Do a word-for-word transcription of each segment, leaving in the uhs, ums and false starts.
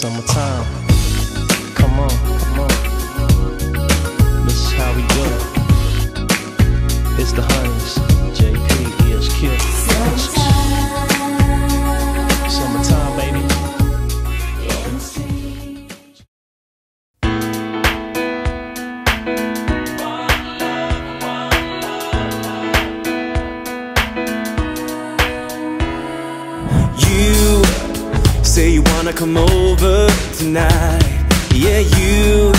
Summertime, come on, come on. This is how we do it. It's the honeys, J P, E S Q. Summertime, summertime, baby. Say you wanna come over tonight. Yeah, you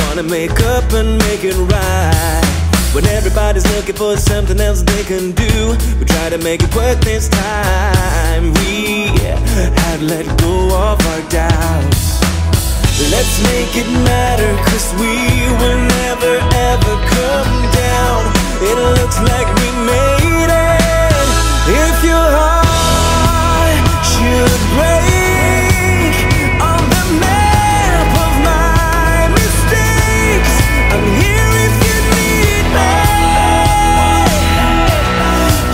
wanna make up and make it right. When everybody's looking for something else they can do, we try to make it work this time. We had let go of our doubts. Let's make it matter, cause we will never ever come down. It looks like we made it. If your heart should break on the map of my mistakes, I'm here if you need me.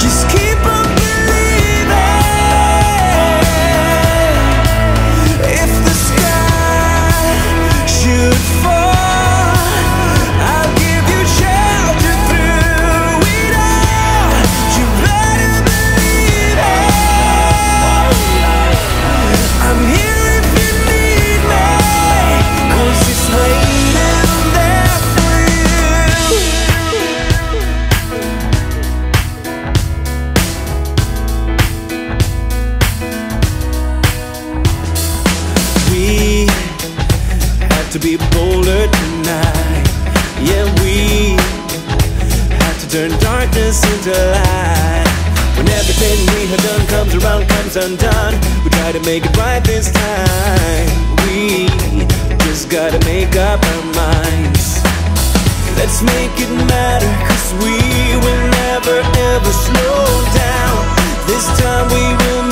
Just keep on believing. If the sky should fall, I'll give you shelter through it all. You better believe it. I'm here if you need me, cause it's waiting there for you. We had to be bolder tonight. Yeah, we had to turn darkness into light. When everything we have done comes around, comes undone, we try to make it right this time. We just gotta make up our minds. Let's make it matter, cause we will never ever slow down. This time we will